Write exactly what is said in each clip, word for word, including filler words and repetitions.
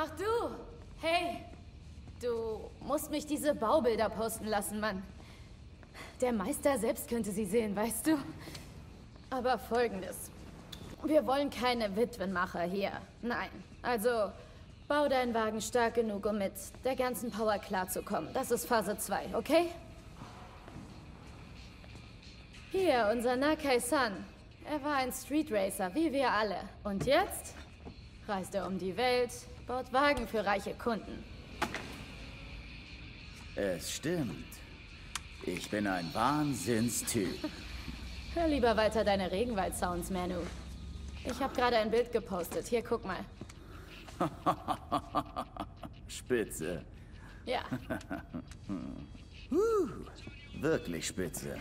Ach du, hey, du musst mich diese Baubilder posten lassen, Mann. Der Meister selbst könnte sie sehen, weißt du? Aber folgendes, wir wollen keine Witwenmacher hier, nein. Also, bau deinen Wagen stark genug, um mit der ganzen Power klarzukommen. Das ist Phase zwei, okay? Hier, unser Nakai-san. Er war ein Street Racer, wie wir alle. Und jetzt reist er um die Welt, baut Wagen für reiche Kunden. Es stimmt. Ich bin ein Wahnsinnstyp. Hör lieber weiter deine Regenwald-Sounds, Manu. Ich habe gerade ein Bild gepostet. Hier, guck mal. Spitze. Ja. uh, wirklich spitze.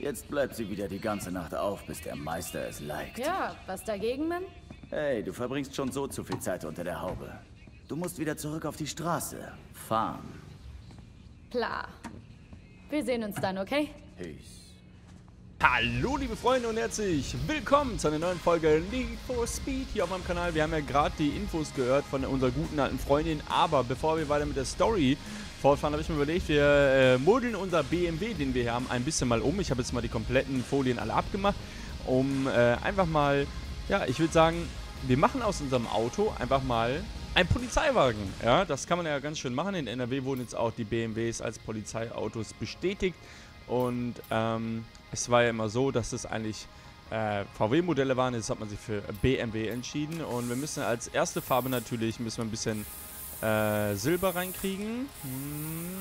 Jetzt bleibt sie wieder die ganze Nacht auf, bis der Meister es liked. Ja, was dagegen, Mann? Hey, du verbringst schon so zu viel Zeit unter der Haube. Du musst wieder zurück auf die Straße. Fahren. Klar. Wir sehen uns dann, okay? Peace. Hallo liebe Freunde und herzlich willkommen zu einer neuen Folge Need for Speed hier auf meinem Kanal. Wir haben ja gerade die Infos gehört von unserer guten alten Freundin, aber bevor wir weiter mit der Story fortfahren, habe ich mir überlegt, wir äh, modeln unser B M W, den wir hier haben, ein bisschen mal um. Ich habe jetzt mal die kompletten Folien alle abgemacht, um äh, einfach mal, ja, ich würde sagen, wir machen aus unserem Auto einfach mal ein Polizeiwagen. Ja, das kann man ja ganz schön machen. In N R W wurden jetzt auch die B M Ws als Polizeiautos bestätigt. Und ähm, es war ja immer so, dass es eigentlich äh, V W-Modelle waren, jetzt hat man sich für B M W entschieden. Und wir müssen als erste Farbe natürlich müssen wir ein bisschen äh, Silber reinkriegen. Hm.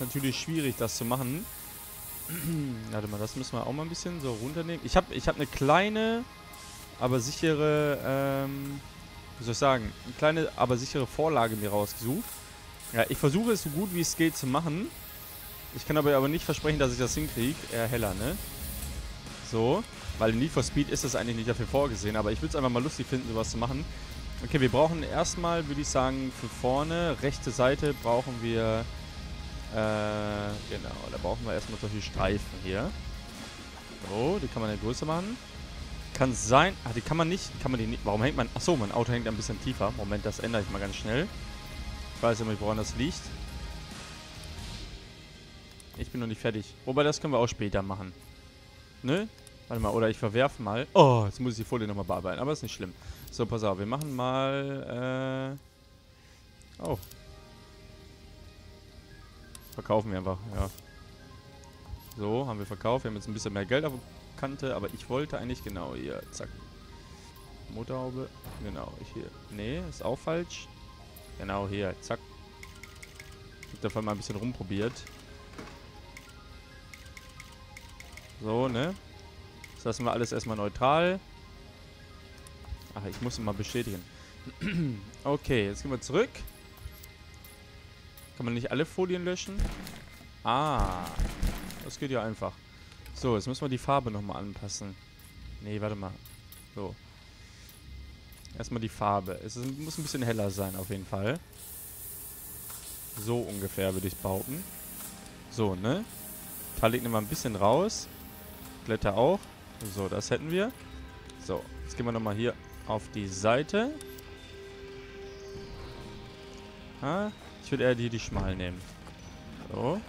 Natürlich schwierig, das zu machen. Warte mal, das müssen wir auch mal ein bisschen so runternehmen. Ich habe ich hab eine kleine, aber sichere, ähm, wie soll ich sagen, eine kleine, aber sichere Vorlage mir rausgesucht. Ja, ich versuche es so gut wie es geht zu machen. Ich kann aber, aber nicht versprechen, dass ich das hinkriege. Eher heller, ne? So. Weil in Need for Speed ist das eigentlich nicht dafür vorgesehen. Aber ich würde es einfach mal lustig finden, sowas zu machen. Okay, wir brauchen erstmal, würde ich sagen, für vorne, rechte Seite brauchen wir... Äh, genau, da brauchen wir erstmal solche Streifen hier. So, die kann man ja größer machen. Kann sein... Ah, die kann man nicht... Kann man die nicht... Warum hängt man... Achso, mein Auto hängt ein bisschen tiefer. Moment, das ändere ich mal ganz schnell. Ich weiß nämlich, woran das liegt. Ich bin noch nicht fertig. Wobei, das können wir auch später machen. Ne? Warte mal, oder ich verwerfe mal. Oh, jetzt muss ich die Folie nochmal bearbeiten, aber ist nicht schlimm. So, pass auf, wir machen mal, äh... Oh. Verkaufen wir einfach, ja. So, haben wir verkauft. Wir haben jetzt ein bisschen mehr Geld auf der Kante, aber ich wollte eigentlich, genau, hier, zack. Motorhaube, genau, hier. Ne, ist auch falsch. Genau, hier, zack. Ich hab davon mal ein bisschen rumprobiert. So, ne? Das lassen wir alles erstmal neutral. Ach, ich muss ihn mal bestätigen. Okay, jetzt gehen wir zurück. Kann man nicht alle Folien löschen? Ah, das geht ja einfach. So, jetzt müssen wir die Farbe nochmal anpassen. Nee, warte mal. So. Erstmal die Farbe. Es ist, muss ein bisschen heller sein, auf jeden Fall. So ungefähr, würde ich behaupten. So, ne? Metallic nehmen wir ein bisschen raus. Blätter auch. So, das hätten wir. So, jetzt gehen wir nochmal hier auf die Seite. Ah, ich würde eher die, die schmal nehmen. So.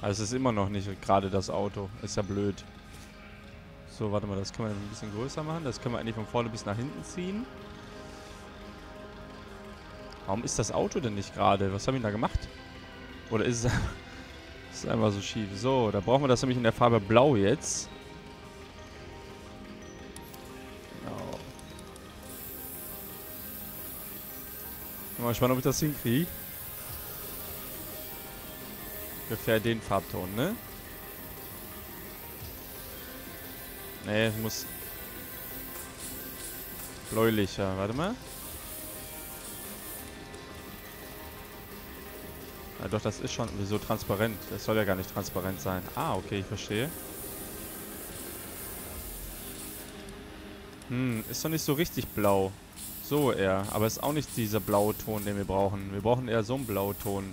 Also es ist immer noch nicht gerade das Auto. Ist ja blöd. So, warte mal, das können wir ein bisschen größer machen. Das können wir eigentlich von vorne bis nach hinten ziehen. Warum ist das Auto denn nicht gerade? Was haben wir da gemacht? Oder ist es... Das ist einfach so schief. So, da brauchen wir das nämlich in der Farbe Blau jetzt. Genau. Ich bin mal gespannt, ob ich das hinkriege. Ungefähr den Farbton, ne? Ne, muss... bläulicher. Warte mal. Ja, doch, das ist schon so transparent. Das soll ja gar nicht transparent sein. Ah, okay, ich verstehe. Hm, ist doch nicht so richtig blau. So eher. Aber ist auch nicht dieser blaue Ton, den wir brauchen. Wir brauchen eher so einen Blauton.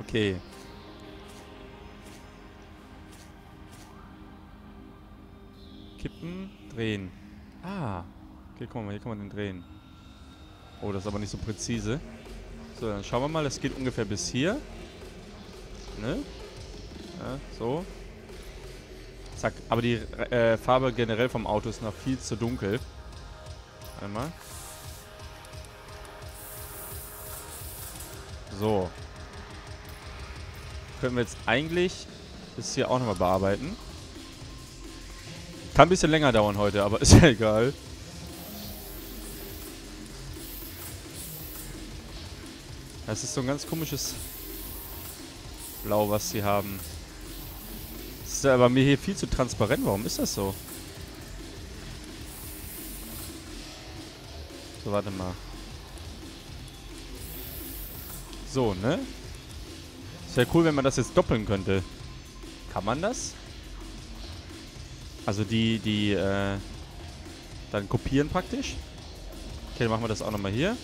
Okay. Kippen, drehen. Ah, okay, guck mal, hier kann man den drehen. Oh, das ist aber nicht so präzise. So, dann schauen wir mal, das geht ungefähr bis hier. Ne? Ja, so. Zack, aber die äh, Farbe generell vom Auto ist noch viel zu dunkel. Einmal. So. Können wir jetzt eigentlich das hier auch nochmal bearbeiten. Kann ein bisschen länger dauern heute, aber ist ja egal. Das ist so ein ganz komisches Blau, was sie haben. Das ist aber mir hier viel zu transparent. Warum ist das so? So, warte mal. So, ne? Das wäre cool, wenn man das jetzt doppeln könnte. Kann man das? Also die, die, äh, dann kopieren praktisch. Okay, dann machen wir das auch nochmal hier.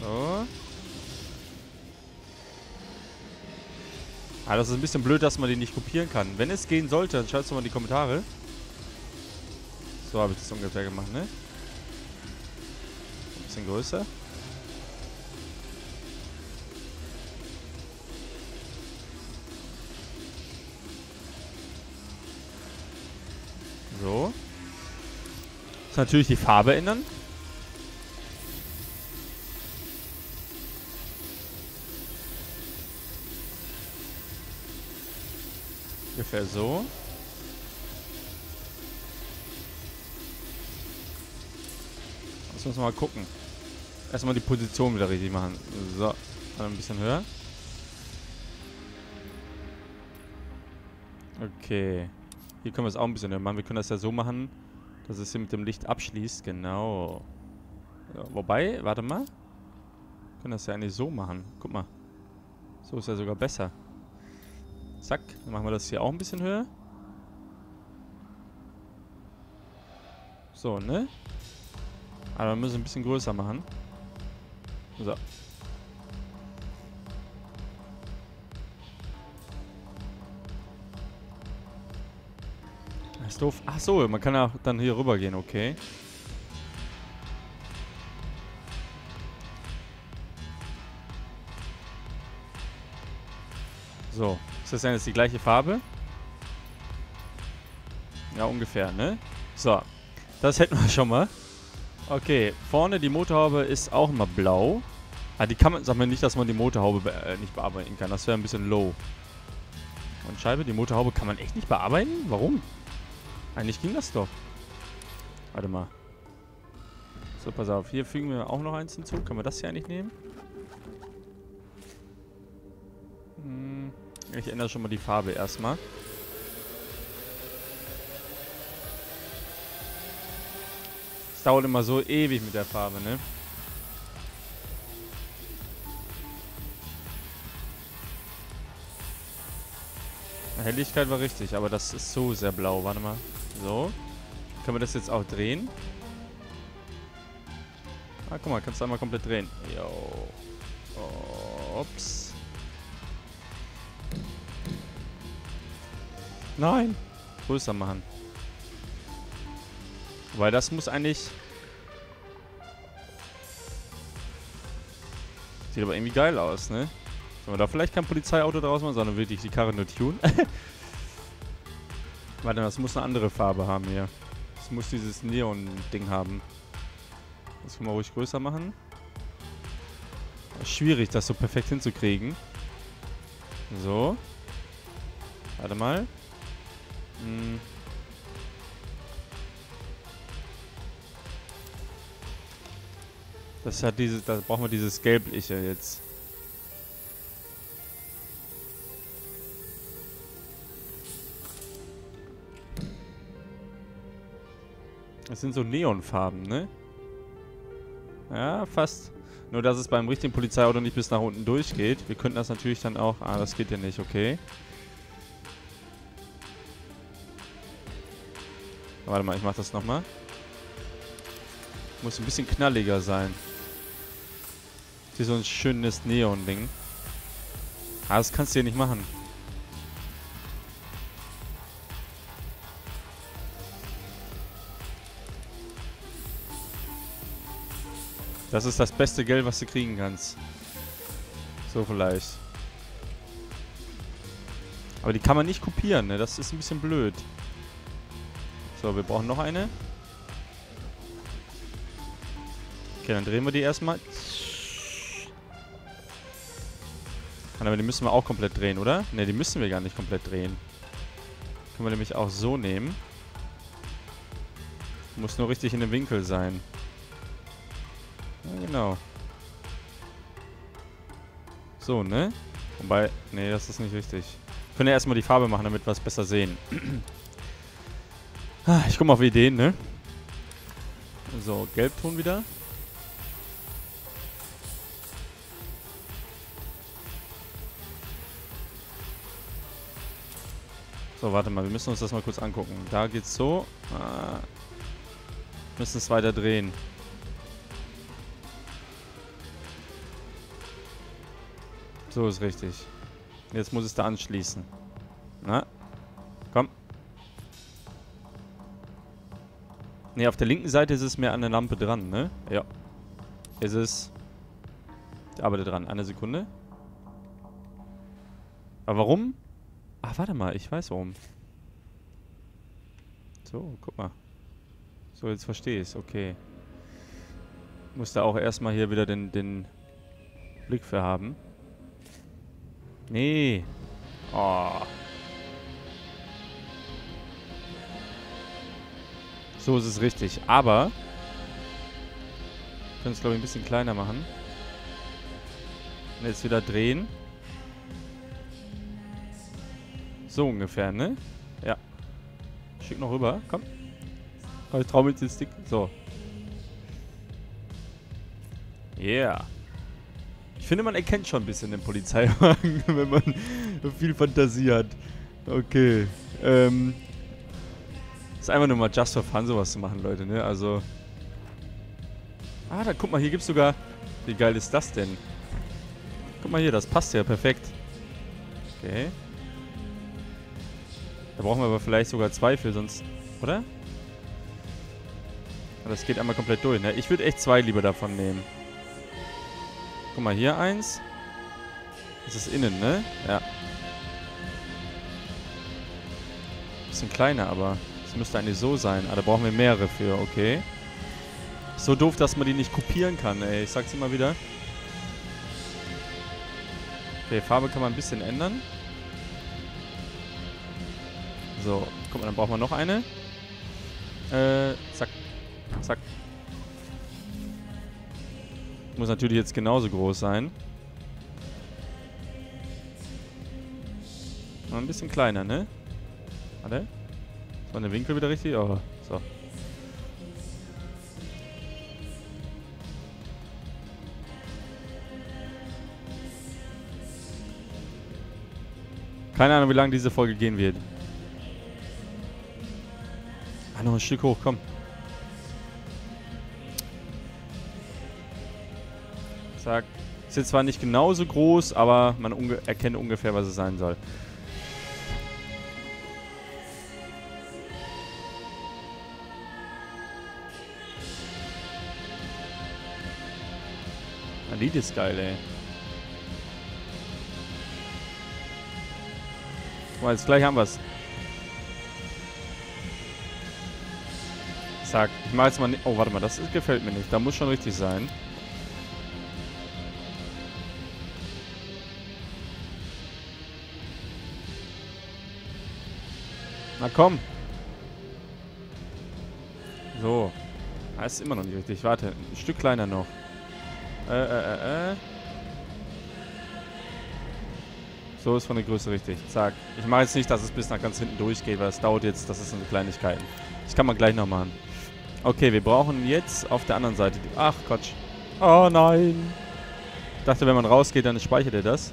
So. Ah, das ist ein bisschen blöd, dass man den nicht kopieren kann. Wenn es gehen sollte, dann schreibt es doch mal in die Kommentare. So habe ich das ungefähr gemacht, ne? Ein bisschen größer. So. Jetzt natürlich die Farbe ändern. Ungefähr so. Jetzt müssen wir mal gucken. Erstmal die Position wieder richtig machen. So, dann ein bisschen höher. Okay. Hier können wir es auch ein bisschen höher machen. Wir können das ja so machen, dass es hier mit dem Licht abschließt. Genau. Ja, wobei, warte mal. Wir können das ja eigentlich so machen. Guck mal. So ist ja sogar besser. Zack, dann machen wir das hier auch ein bisschen höher. So, ne? Aber wir müssen ein bisschen größer machen. So. Das ist doof. Ach so, man kann ja dann hier rüber gehen, okay. So, ist das denn jetzt die gleiche Farbe? Ja, ungefähr, ne? So, das hätten wir schon mal. Okay, vorne die Motorhaube ist auch mal blau. Ah, die kann man, sag mal nicht, dass man die Motorhaube be äh, nicht bearbeiten kann. Das wäre ein bisschen low. Und Scheibe, die Motorhaube kann man echt nicht bearbeiten? Warum? Eigentlich ging das doch. Warte mal. So, pass auf, hier fügen wir auch noch eins hinzu. Können wir das hier eigentlich nehmen? Hm. Ich ändere schon mal die Farbe erstmal. Es dauert immer so ewig mit der Farbe, ne? Helligkeit war richtig, aber das ist so sehr blau. Warte mal. So. Können wir das jetzt auch drehen? Ah, guck mal, kannst du einmal komplett drehen. Jo. Ups. Nein! Größer machen. Weil das muss eigentlich... Sieht aber irgendwie geil aus, ne? Sollen wir da vielleicht kein Polizeiauto draus machen, sondern wirklich die Karre nur tun? Warte, das muss eine andere Farbe haben hier. Das muss dieses Neon-Ding haben. Das können wir ruhig größer machen. Schwierig, das so perfekt hinzukriegen. So. Warte mal. Das hat dieses, da brauchen wir dieses Gelbliche jetzt. Das sind so Neonfarben, ne? Ja, fast. Nur, dass es beim richtigen Polizeiauto nicht bis nach unten durchgeht. Wir könnten das natürlich dann auch... Ah, das geht ja nicht, okay. Warte mal, ich mach das nochmal. Muss ein bisschen knalliger sein. Hier so ein schönes Neon-Ding. Ah, das kannst du hier nicht machen. Das ist das beste Geld, was du kriegen kannst. So vielleicht. Aber die kann man nicht kopieren, ne? Das ist ein bisschen blöd. So, wir brauchen noch eine. Okay, dann drehen wir die erstmal. Aber die müssen wir auch komplett drehen, oder? Ne, die müssen wir gar nicht komplett drehen. Können wir nämlich auch so nehmen. Muss nur richtig in dem Winkel sein. Ja, genau. So, ne? Wobei, ne, das ist nicht richtig. Wir können ja erstmal die Farbe machen, damit wir es besser sehen. Ich komme auf Ideen, ne? So, Gelbton wieder. So, warte mal, wir müssen uns das mal kurz angucken. Da geht's so. Ah. Müssen es weiter drehen. So ist richtig. Jetzt muss es da anschließen. Na? Komm. Ne, auf der linken Seite ist es mehr an der Lampe dran, ne? Ja. Ist es. Ich arbeite dran. Eine Sekunde. Aber warum? Ach, warte mal, ich weiß warum. So, guck mal. So, jetzt verstehe ich es, okay. Muss da auch erstmal hier wieder den, den Blick für haben. Nee. Oh. So ist es richtig, aber wir können es, glaube ich, ein bisschen kleiner machen. Und jetzt wieder drehen. So ungefähr, ne? Ja. Schick noch rüber, komm. Ich trau mich den Stick. So. Yeah. Ich finde, man erkennt schon ein bisschen den Polizeiwagen, wenn man viel Fantasie hat. Okay. Ähm. Ist einfach nur mal just for fun, sowas zu machen, Leute, ne? Also. Ah, da guck mal, hier gibt's sogar. Wie geil ist das denn? Guck mal hier, das passt ja perfekt. Okay. Da brauchen wir aber vielleicht sogar zwei für, sonst, oder? Das geht einmal komplett durch, ne? Ich würde echt zwei lieber davon nehmen. Guck mal, hier eins. Das ist innen, ne? Ja. Bisschen kleiner, aber das müsste eigentlich so sein. Ah, da brauchen wir mehrere für, okay. So doof, dass man die nicht kopieren kann, ey. Ich sag's immer wieder. Okay, Farbe kann man ein bisschen ändern. So, guck mal, dann brauchen wir noch eine. Äh, zack, zack. Muss natürlich jetzt genauso groß sein. Noch ein bisschen kleiner, ne? Warte. Ist meine Winkel wieder richtig? Oh, so. Keine Ahnung, wie lange diese Folge gehen wird. Ah, noch ein Stück hoch, komm. Zack. Ist jetzt zwar nicht genauso groß, aber man unge- erkennt ungefähr, was es sein soll. Das Lied ist geil, ey. Guck mal, jetzt gleich haben wir es. Zack. Ich mach jetzt mal. Oh, warte mal, das ist, gefällt mir nicht. Da muss schon richtig sein. Na komm. So. Ah, ist immer noch nicht richtig. Warte, ein Stück kleiner noch. Äh, äh, äh, äh. So ist von der Größe richtig. Zack. Ich mache jetzt nicht, dass es bis nach ganz hinten durchgeht, weil das dauert jetzt. Das ist eine Kleinigkeit. Das kann man gleich noch machen. Okay, wir brauchen jetzt auf der anderen Seite. Die Ach, Quatsch. Oh nein. Ich dachte, wenn man rausgeht, dann speichert er das.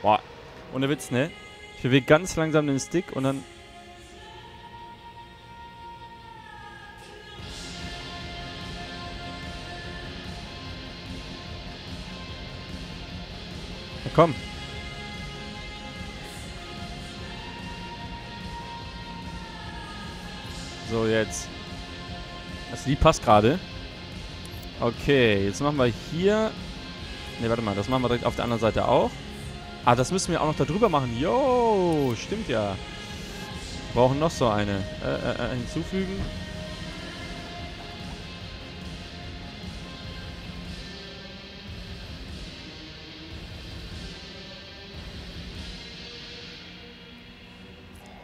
Boah. Ohne Witz, ne? Ich bewege ganz langsam den Stick und dann... Na komm. So, jetzt. Also die passt gerade. Okay, jetzt machen wir hier... Ne, warte mal, das machen wir direkt auf der anderen Seite auch. Ah, das müssen wir auch noch da drüber machen. Jo, stimmt ja. Brauchen noch so eine. Äh, äh, hinzufügen.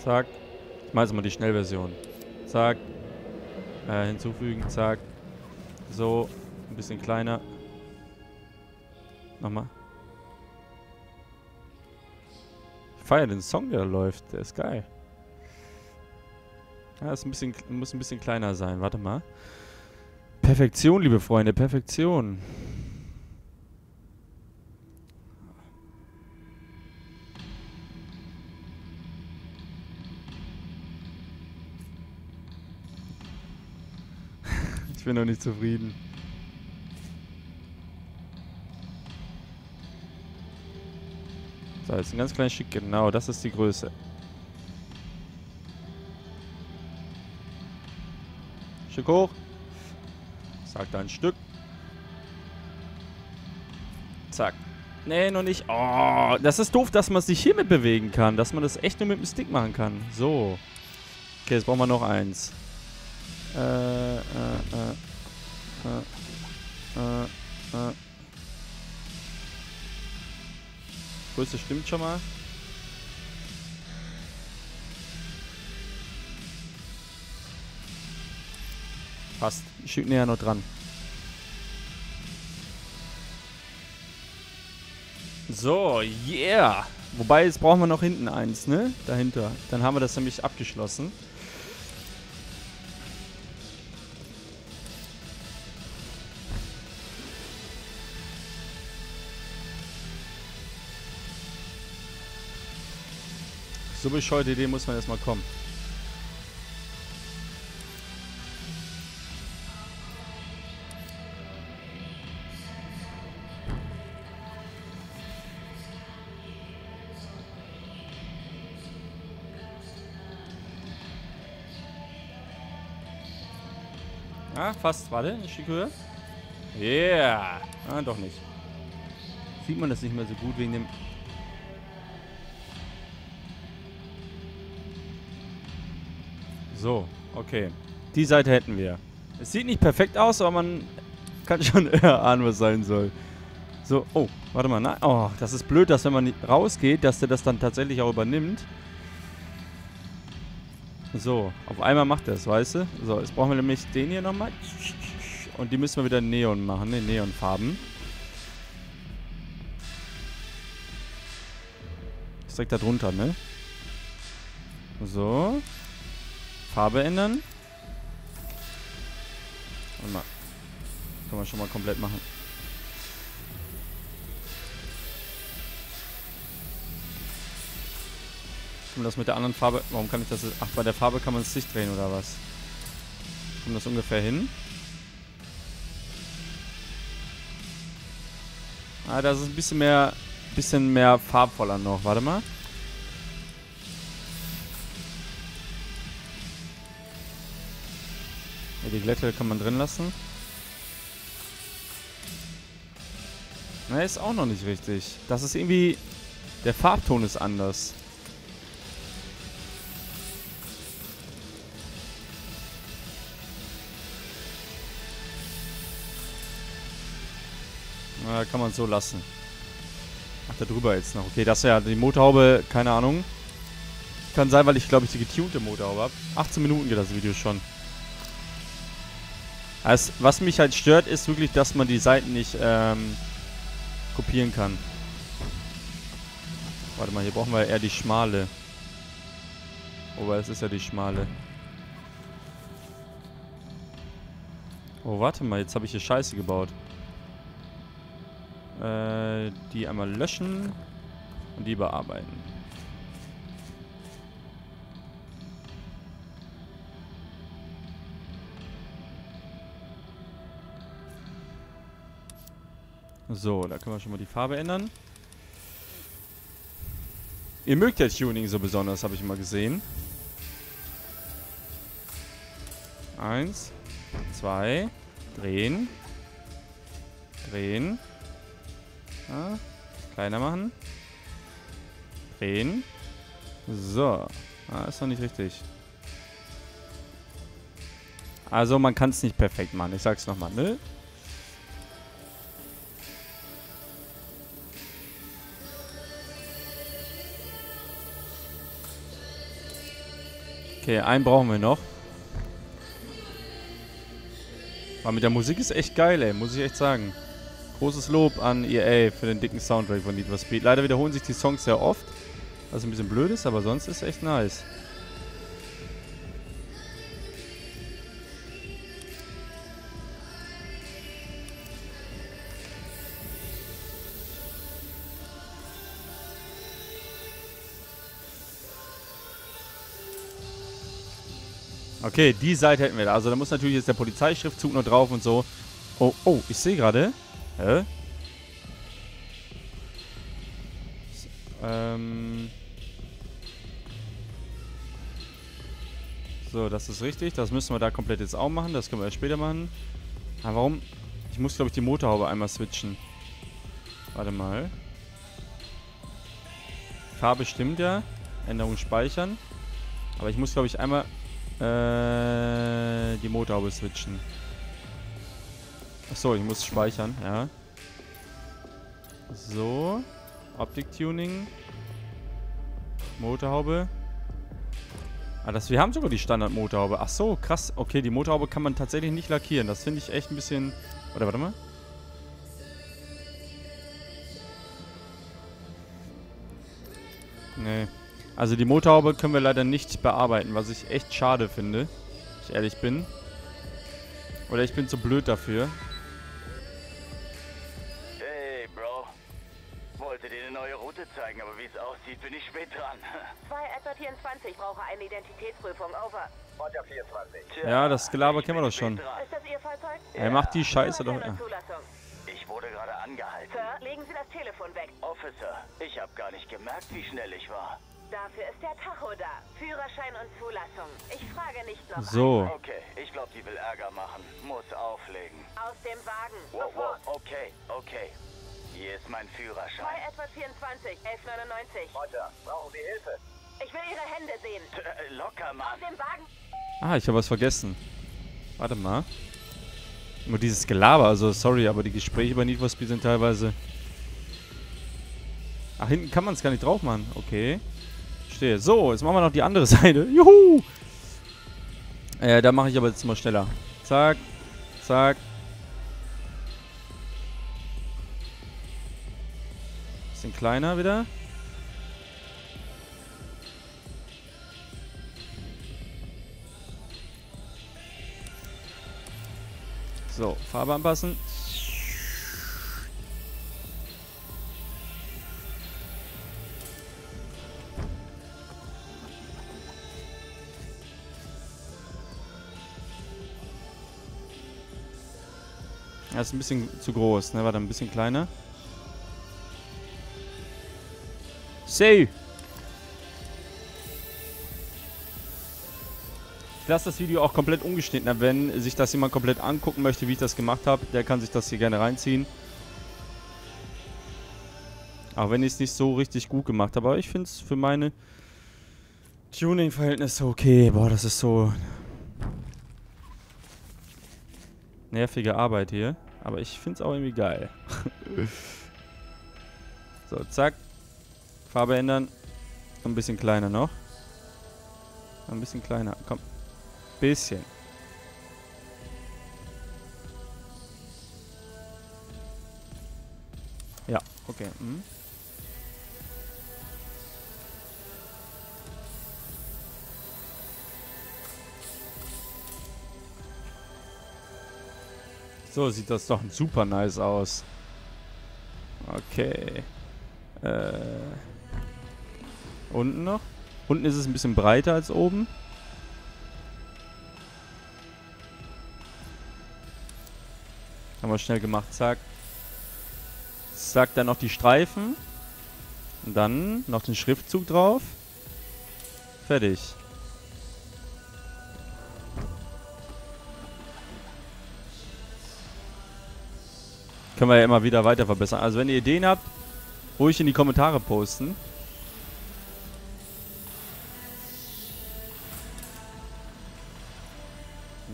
Zack. Ich mache jetzt mal die Schnellversion. Zack. Äh, hinzufügen. Zack. So. Ein bisschen kleiner. Nochmal. Ich feiere den Song, der da läuft. Der ist geil. Ja, ist ein bisschen, muss ein bisschen kleiner sein. Warte mal. Perfektion, liebe Freunde. Perfektion. Ich bin noch nicht zufrieden. So, jetzt ein ganz kleines Stück. Genau, das ist die Größe. Stück hoch. Sagt ein Stück. Zack. Nee, noch nicht. Oh, das ist doof, dass man sich hiermit bewegen kann. Dass man das echt nur mit dem Stick machen kann. So. Okay, jetzt brauchen wir noch eins. Äh, äh, äh, äh, äh, äh. Größe stimmt schon mal. Passt. Ich schieb näher noch dran. So, yeah. Wobei, jetzt brauchen wir noch hinten eins, ne? Dahinter. Dann haben wir das nämlich abgeschlossen. So bescheuerte Idee muss man erstmal kommen. Ah, fast. Warte, eine Stück höher. Yeah. Ah, doch nicht. Sieht man das nicht mehr so gut wegen dem... So, okay. Die Seite hätten wir. Es sieht nicht perfekt aus, aber man kann schon erahnen, was sein soll. So, oh, warte mal. Nein. Oh, das ist blöd, dass wenn man rausgeht, dass der das dann tatsächlich auch übernimmt. So, auf einmal macht er es, weißt du? So, jetzt brauchen wir nämlich den hier nochmal. Und die müssen wir wieder Neon machen, ne? Neonfarben. Ist direkt da drunter, ne? So. Farbe ändern. Warte mal. Das kann man schon mal komplett machen. Und das mit der anderen Farbe. Warum kann ich das jetzt? Ach, bei der Farbe kann man es nicht drehen oder was? Kommt das ungefähr hin? Ah, das ist ein bisschen mehr, bisschen mehr farbvoller noch. Warte mal. Die Glätte kann man drin lassen. Na, ist auch noch nicht richtig. Das ist irgendwie... Der Farbton ist anders. Na, kann man so lassen. Ach, da drüber jetzt noch. Okay, das ja die Motorhaube, keine Ahnung. Kann sein, weil ich glaube ich die getunte Motorhaube habe. achtzehn Minuten geht das Video schon. Also, was mich halt stört, ist wirklich, dass man die Seiten nicht ähm, kopieren kann. Warte mal, hier brauchen wir eher die schmale. Oh, weil es ist ja die schmale. Oh, warte mal, jetzt habe ich hier Scheiße gebaut. Äh, die einmal löschen und die bearbeiten. So, da können wir schon mal die Farbe ändern. Ihr mögt ja Tuning so besonders, habe ich mal gesehen. Eins. Zwei. Drehen. Drehen. Ja, kleiner machen. Drehen. So. Ah, ist noch nicht richtig. Also man kann es nicht perfekt machen. Ich sag's nochmal, ne? Okay, einen brauchen wir noch. Aber mit der Musik ist echt geil, ey. Muss ich echt sagen. Großes Lob an E A für den dicken Soundtrack von Need for Speed. Leider wiederholen sich die Songs sehr oft. Was ein bisschen blöd ist, aber sonst ist echt nice. Okay, die Seite hätten wir da. Also da muss natürlich jetzt der Polizeischriftzug noch drauf und so. Oh, oh, ich sehe gerade. Hä? Ähm. So, das ist richtig. Das müssen wir da komplett jetzt auch machen. Das können wir erst später machen. Aber warum? Ich muss, glaube ich, die Motorhaube einmal switchen. Warte mal. Farbe stimmt ja. Änderung speichern. Aber ich muss, glaube ich, einmal... die Motorhaube switchen. Achso, ich muss speichern, ja. So. Optik-Tuning. Motorhaube. Ah, das, wir haben sogar die Standard-Motorhaube. Achso, krass. Okay, die Motorhaube kann man tatsächlich nicht lackieren. Das finde ich echt ein bisschen... Oder warte mal. Nee. Also die Motorhaube können wir leider nicht bearbeiten, was ich echt schade finde, wenn ich ehrlich bin. Oder ich bin zu blöd dafür. Hey, Bro. Wollte dir eine neue Route zeigen, aber wie es aussieht, bin ich spät dran. zwei Alpha vierundzwanzig brauche eine Identitätsprüfung, over. vierundzwanzig. Ja, das Gelaber kennen wir doch schon. Ist das Ihr Fahrzeug? Er macht die Scheiße doch. Ja. Ich wurde gerade angehalten. Sir, legen Sie das Telefon weg. Officer, ich habe gar nicht gemerkt, wie schnell ich war. Dafür ist der Tacho da. Führerschein und Zulassung. Ich frage nicht noch. So. Okay, ich glaube, die will Ärger machen. Muss auflegen. Aus dem Wagen. Wow, sofort. Wow. Okay, okay. Hier ist mein Führerschein. Bei etwa vierundzwanzig, elf neunundneunzig. Mutter, brauchen Sie Hilfe? Ich will Ihre Hände sehen. T locker, Mann. Aus dem Wagen. Ah, ich habe was vergessen. Warte mal. Nur dieses Gelaber, also sorry, aber die Gespräche über Need for Speed sind teilweise... Ach, hinten kann man es gar nicht drauf machen. Okay. So, jetzt machen wir noch die andere Seite. Juhu! Äh, da mache ich aber jetzt mal schneller. Zack, zack. Bisschen kleiner wieder. So, Farbe anpassen. Das ist ein bisschen zu groß, ne? Warte, ein bisschen kleiner. Save! Ich lasse das Video auch komplett ungeschnitten. Wenn sich das jemand komplett angucken möchte, wie ich das gemacht habe, der kann sich das hier gerne reinziehen. Auch wenn ich es nicht so richtig gut gemacht habe. Aber ich finde es für meine Tuning-Verhältnisse okay. Boah, das ist so... nervige Arbeit hier. Aber ich finde es auch irgendwie geil. So, zack. Farbe ändern. Ein bisschen kleiner noch. Ein bisschen kleiner. Komm. Bisschen. Ja, okay. Hm. So sieht das doch super nice aus. Okay. Äh. Unten noch. Unten ist es ein bisschen breiter als oben. Haben wir schnell gemacht. Zack. Zack, dann noch die Streifen. Und dann noch den Schriftzug drauf. Fertig. können wir ja immer wieder weiter verbessern. Also wenn ihr Ideen habt, ruhig in die Kommentare posten.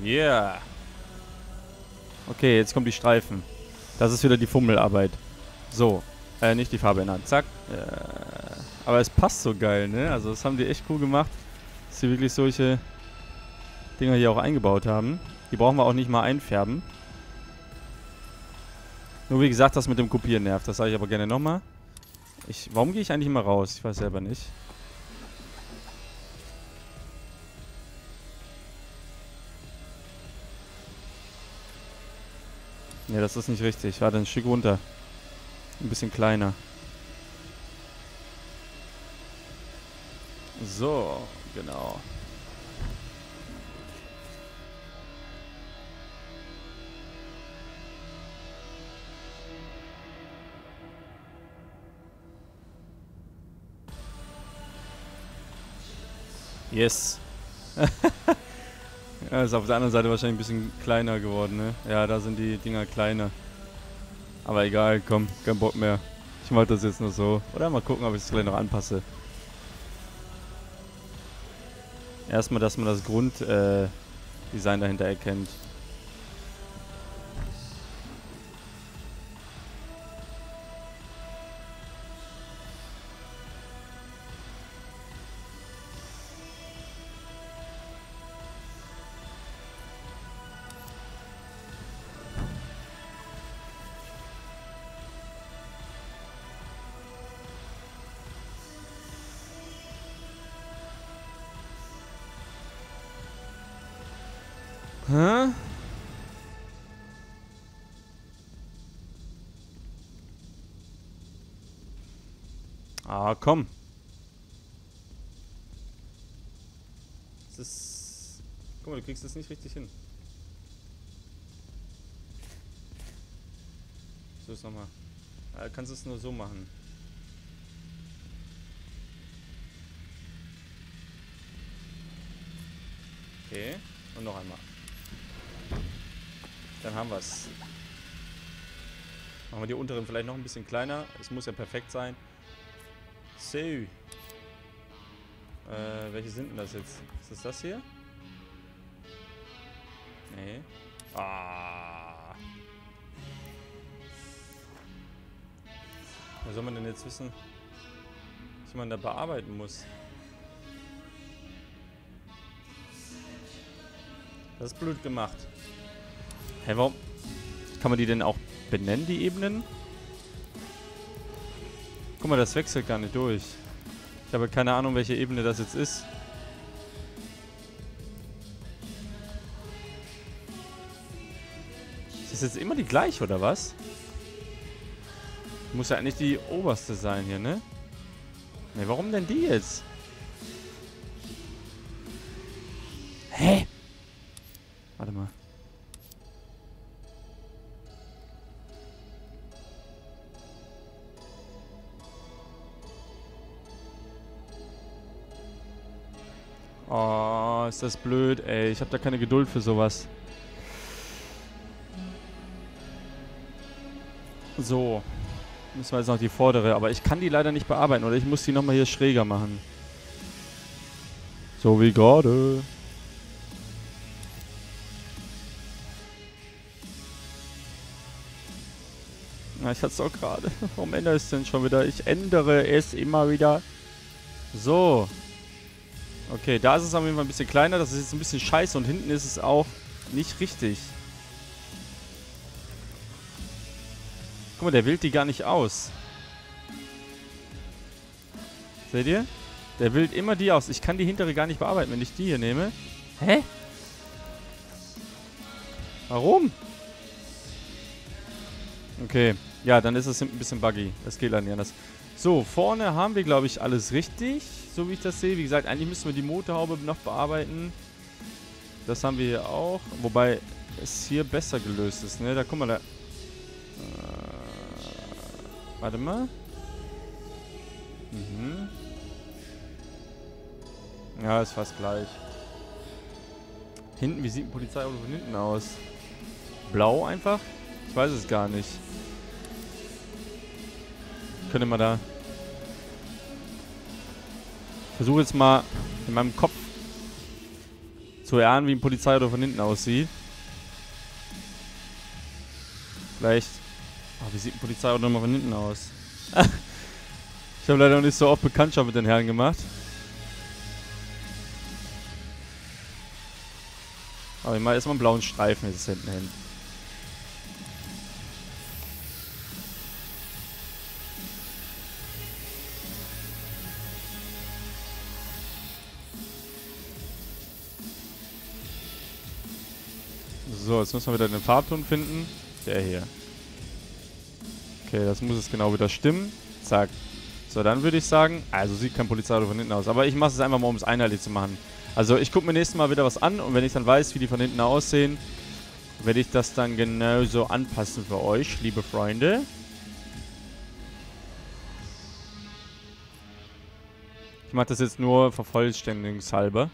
Yeah. Okay, jetzt kommen die Streifen. Das ist wieder die Fummelarbeit. So. Äh, nicht die Farbe ändern. Zack. Äh, aber es passt so geil, ne? Also das haben die echt cool gemacht, dass sie wirklich solche Dinger hier auch eingebaut haben. Die brauchen wir auch nicht mal einfärben. Nur wie gesagt, das mit dem Kopieren nervt. Das sage ich aber gerne nochmal. Ich, warum gehe ich eigentlich immer raus? Ich weiß selber nicht. Ne, das ist nicht richtig. Warte, ein Stück runter. Ein bisschen kleiner. So, genau. Yes. Ja, ist auf der anderen Seite wahrscheinlich ein bisschen kleiner geworden, ne? Ja, da sind die Dinger kleiner. Aber egal, komm, kein Bock mehr. Ich mache das jetzt nur so. Oder mal gucken, ob ich es gleich noch anpasse. Erstmal, dass man das Grunddesign äh, dahinter erkennt. Huh? Ah, komm. Das ist... Guck mal, du kriegst das nicht richtig hin. So ist nochmal. Du kannst es nur so machen. Okay. Und noch einmal. Dann haben wir es. Machen wir die unteren vielleicht noch ein bisschen kleiner. Es muss ja perfekt sein. So. Äh, welche sind denn das jetzt? Ist das das hier? Nee. Ah. Wo soll man denn jetzt wissen, was man da bearbeiten muss? Das ist blöd gemacht. Hä, warum? Kann man die denn auch benennen, die Ebenen? Guck mal, das wechselt gar nicht durch. Ich habe keine Ahnung, welche Ebene das jetzt ist. Ist das jetzt immer die gleiche, oder was? Muss ja eigentlich die oberste sein hier, ne? Ne, warum denn die jetzt? Hä? Warte mal. Oh, ist das blöd, ey. Ich habe da keine Geduld für sowas. So. Müssen wir jetzt noch die vordere. Aber ich kann die leider nicht bearbeiten, oder? Ich muss die nochmal hier schräger machen. So wie gerade. Na, ich hatte es auch gerade. Warum ändere ich es denn schon wieder? Ich ändere es immer wieder. So. Okay, da ist es auf jeden Fall ein bisschen kleiner. Das ist jetzt ein bisschen scheiße. Und hinten ist es auch nicht richtig. Guck mal, der wählt die gar nicht aus. Seht ihr? Der wählt immer die aus. Ich kann die hintere gar nicht bearbeiten, wenn ich die hier nehme. Hä? Warum? Okay. Ja, dann ist es ein bisschen buggy. Das geht leider nicht anders. So, vorne haben wir, glaube ich, alles richtig, so wie ich das sehe. Wie gesagt, eigentlich müssen wir die Motorhaube noch bearbeiten. Das haben wir hier auch. Wobei es hier besser gelöst ist, ne? Da, guck mal, da... Äh, warte mal. Mhm. Ja, ist fast gleich. Hinten, wie sieht ein Polizeiauto von hinten aus? Blau einfach? Ich weiß es gar nicht. könnte man da... Versuche jetzt mal in meinem Kopf zu erahnen, wie ein Polizeiauto von hinten aussieht. Vielleicht... Oh, wie sieht ein Polizeiauto nochmal von hinten aus? Ich habe leider noch nicht so oft Bekanntschaft mit den Herren gemacht. Aber ich mache erstmal einen blauen Streifen jetzt hinten hin. So, jetzt müssen wir wieder den Farbton finden. Der hier. Okay, das muss jetzt genau wieder stimmen. Zack. So, dann würde ich sagen, also sieht kein Polizeiauto von hinten aus. Aber ich mache es einfach mal, um es einheitlich zu machen. Also ich gucke mir nächstes Mal wieder was an und wenn ich dann weiß, wie die von hinten aussehen, werde ich das dann genauso anpassen für euch, liebe Freunde. Ich mache das jetzt nur vervollständigungshalber.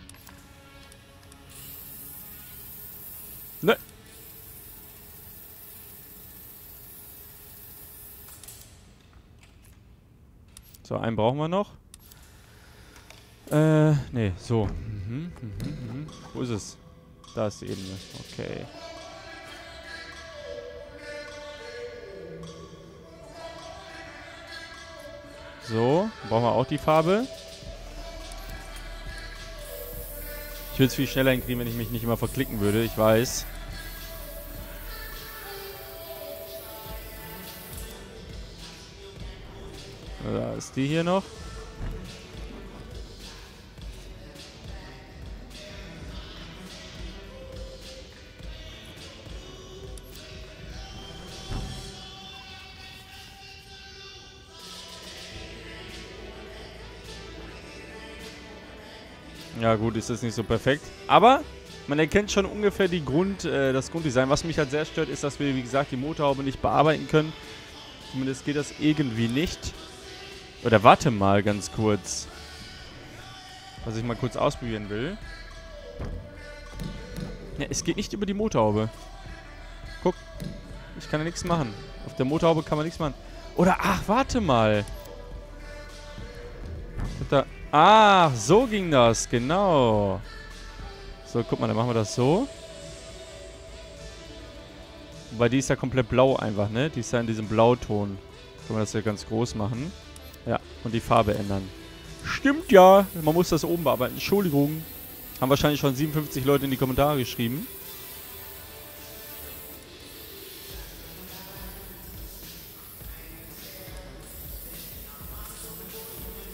Nö. So, einen brauchen wir noch. Äh, nee, so. Mhm, mhm, mhm. Wo ist es? Da ist die Ebene. Okay. So, brauchen wir auch die Farbe. Ich würde es viel schneller hinkriegen, wenn ich mich nicht immer verklicken würde, ich weiß. Da ist die hier noch. Ja gut, ist das nicht so perfekt. Aber man erkennt schon ungefähr die Grund, äh, das Grunddesign. Was mich halt sehr stört, ist, dass wir, wie gesagt, die Motorhaube nicht bearbeiten können. Zumindest geht das irgendwie nicht. Oder warte mal ganz kurz. Was ich mal kurz ausprobieren will. Ja, es geht nicht über die Motorhaube. Guck, ich kann ja nichts machen. Auf der Motorhaube kann man nichts machen. Oder, ach, warte mal. Ich hab da... Ah, so ging das, genau. So, guck mal, dann machen wir das so. Wobei, die ist ja komplett blau einfach, ne? Die ist ja in diesem Blauton. Können wir das hier ganz groß machen. Ja, und die Farbe ändern. Stimmt ja, man muss das oben bearbeiten. Entschuldigung. Haben wahrscheinlich schon siebenundfünfzig Leute in die Kommentare geschrieben.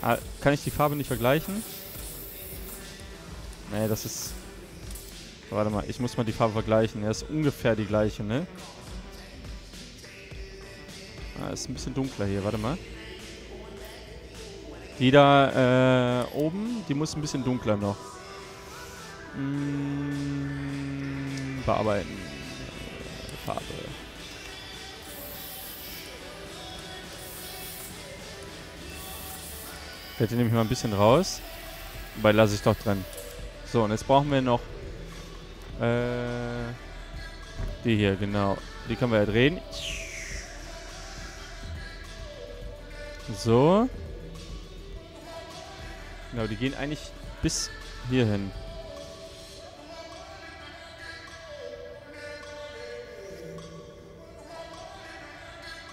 Ah, kann ich die Farbe nicht vergleichen? Nee, das ist... Warte mal, ich muss mal die Farbe vergleichen. Er ist ungefähr die gleiche, ne? Ah, ist ein bisschen dunkler hier, warte mal. Die da äh, oben, die muss ein bisschen dunkler noch. Mmh, bearbeiten. Farbe. Den nehme ich mal ein bisschen raus. Wobei lasse ich doch dran. So, und jetzt brauchen wir noch äh, die hier, genau. Die können wir ja drehen. So. Genau, die gehen eigentlich bis hier hin.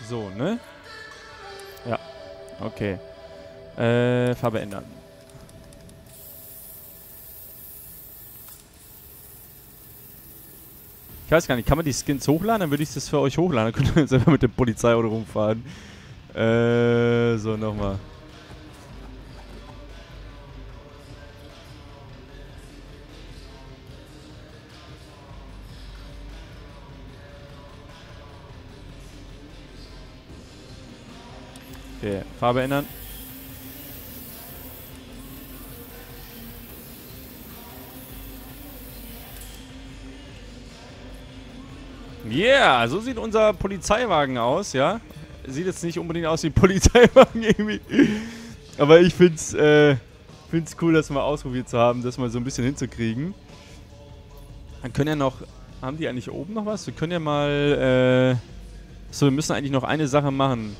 So, ne? Ja, okay. Äh, Farbe ändern. Ich weiß gar nicht, kann man die Skins hochladen? Dann würde ich das für euch hochladen. Dann könnt ihr jetzt einfach mit der Polizei oder rumfahren. Äh, so nochmal. Okay, Farbe ändern. Yeah, so sieht unser Polizeiwagen aus, ja. Sieht jetzt nicht unbedingt aus wie ein Polizeiwagen irgendwie. Aber ich find's, äh, find's cool, das mal ausprobiert zu haben, das mal so ein bisschen hinzukriegen. Dann können ja noch... Haben die eigentlich oben noch was? Wir können ja mal, äh... Achso, wir müssen eigentlich noch eine Sache machen.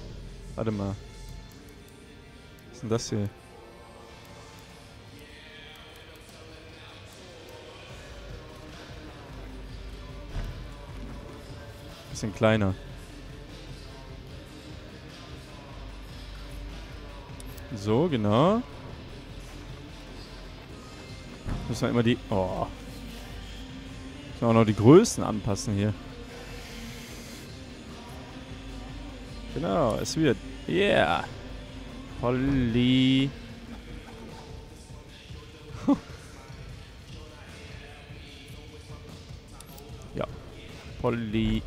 Warte mal. ist denn das hier? Bisschen kleiner. So, genau. Müssen wir immer die... Oh. Müssen wir auch noch die Größen anpassen hier. Genau, es wird... Yeah. Holly. Huh. Ja. Polly.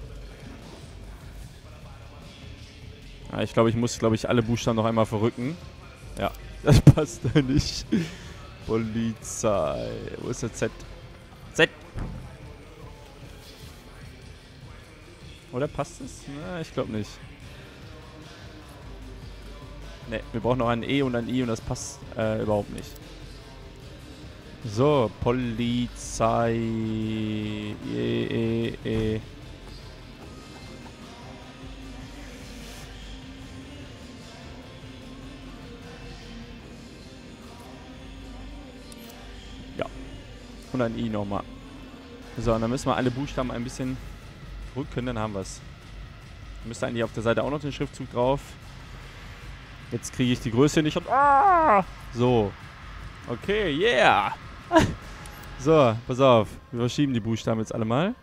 Ja, ich glaube, ich muss, glaube ich, alle Buchstaben noch einmal verrücken. Ja, das passt da nicht. Polizei. Wo ist der Z? Z. Oder passt es? Na, ich glaube nicht. Ne, wir brauchen noch ein E und ein I und das passt äh, überhaupt nicht. So, Polizei. E, e, e. Ja. Und ein I nochmal. So, und dann müssen wir alle Buchstaben ein bisschen drücken, dann haben wir es. Müsste eigentlich auf der Seite auch noch den Schriftzug drauf. Jetzt kriege ich die Größe nicht und... Ah! So. Okay, yeah! So, pass auf. Wir verschieben die Buchstaben jetzt alle mal.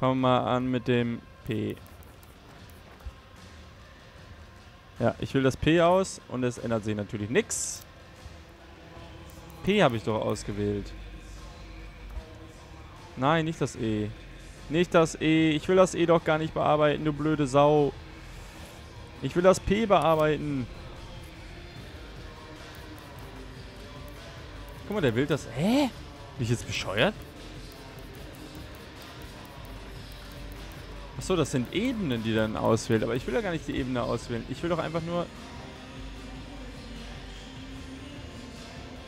Fangen wir mal an mit dem P. Ja, ich will das P aus und es ändert sich natürlich nichts. P habe ich doch ausgewählt. Nein, nicht das E. Nicht das E. Ich will das E doch gar nicht bearbeiten, du blöde Sau. Ich will das P bearbeiten. Guck mal, der will das... Hä? Bin ich jetzt bescheuert? Achso, das sind Ebenen, die dann auswählt. Aber ich will ja gar nicht die Ebene auswählen. Ich will doch einfach nur...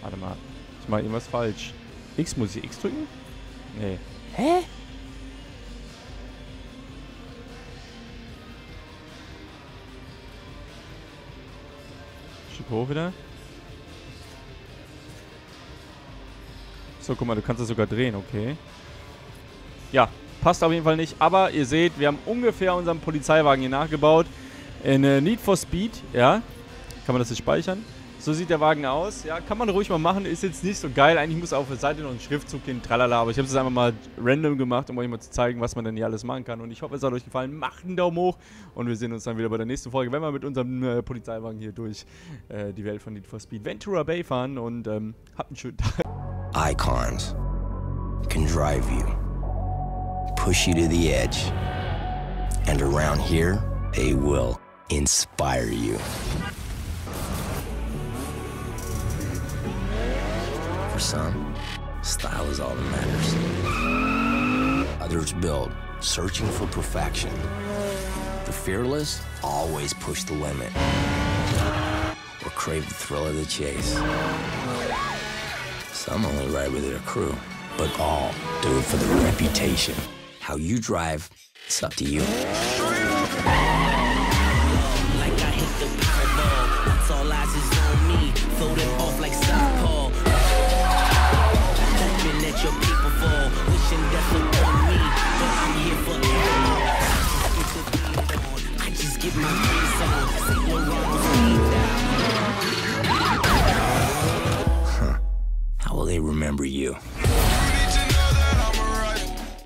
Warte mal. Ich mache irgendwas falsch. X, muss ich X drücken? Nee. Hä? Hoch wieder. So, guck mal, du kannst das sogar drehen, okay. Ja, passt auf jeden Fall nicht, aber ihr seht, wir haben ungefähr unseren Polizeiwagen hier nachgebaut. In äh, Need for Speed, ja. Kann man das jetzt speichern? So sieht der Wagen aus, ja, kann man ruhig mal machen, ist jetzt nicht so geil. Eigentlich muss auf der Seite noch ein Schriftzug hin, tralala, aber ich habe es einfach mal random gemacht, um euch mal zu zeigen, was man denn hier alles machen kann. Und ich hoffe, es hat euch gefallen. Macht einen Daumen hoch und wir sehen uns dann wieder bei der nächsten Folge, wenn wir mit unserem äh, Polizeiwagen hier durch äh, die Welt von Need for Speed Ventura Bay fahren. Und ähm, habt einen schönen Tag. Icons can drive you, push you to the edge, and around here they will inspire you. For some, style is all that matters. Others build, searching for perfection. The fearless always push the limit or crave the thrill of the chase. Some only ride with their crew, but all do it for the reputation. How you drive, it's up to you. Like I hit the powerball, that's all eyes is on me. Floating off like southpaw. Let your people fall, wishing death upon me, but I'm here for everyone. I just get my face on, say you're wrong, huh. How will they remember you?